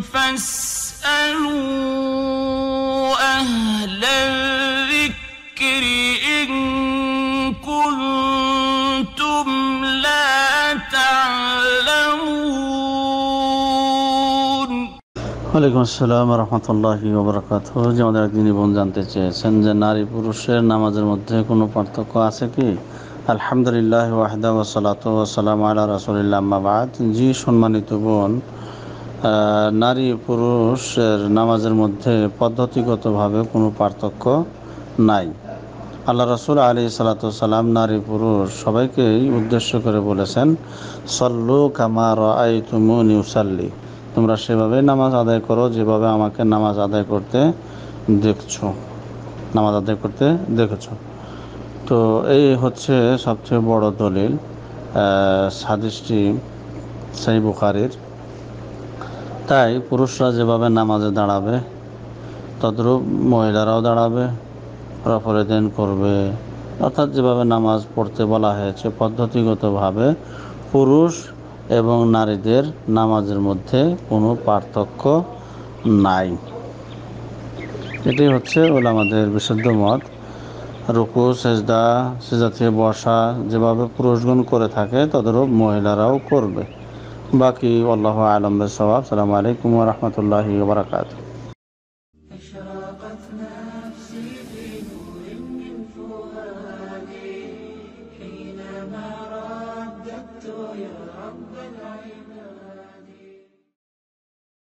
فاسألوا أهل الذكر إن كنتم لا تعلمون वालेकुम अस्सलाम व रहमतुल्लाहि व बरकातुहू। আমাদের দিনী বোন জানতে চেয়েছেন যে নারী পুরুষের নামাজের মধ্যে কোনো পার্থক্য আছে কি? আলহামদুলিল্লাহ ওয়াহদাহু ওয়া সালাতু ওয়া সালামু আলা রাসূলিল্লাহ, আম্মা বা'দ। জি সম্মানিত বোন, নারী পুরুষের নামাজের মধ্যে পদ্ধতিগতভাবে কোনো পার্থক্য নাই। আল্লাহ রাসূল আলাইহিস সালাতু ওয়া সালাম নারী পুরুষ সবাইকেই উদ্দেশ্য করে বলেছেন, সল্লু কামা রাআইতুমুনি উসাল্লি, তোমরা সেভাবে নামাজ আদায় করো যেভাবে আমাকে নামাজ আদায় করতে দেখেছো। তো এই হচ্ছে সবচেয়ে বড় দলিল। হাদিসটি সহিহ বুখারীর। তাই পুরুষরা যেভাবে নামাজে দাঁড়াবে তদ্রূপ মহিলারাও দাঁড়াবে, রফরুদিন করবে, অর্থাৎ যেভাবে নামাজ পড়তে বলা হয়েছে পদ্ধতিগতভাবে পুরুষ এবং নারীদের নামাজের মধ্যে কোনো পার্থক্য নাই। এটাই হচ্ছে ওলামাদের বিশুদ্ধ মত। রুকু, সেজদা থেকে বসা যেভাবে পুরুষগণ করে থাকে তদ্রূপ মহিলারাও করবে। বাকি আল্লাহু আ'লাম বিসওয়াব। আসসালামু আলাইকুম ওয়া রাহমাতুল্লাহি ওয়া বারাকাতুহু।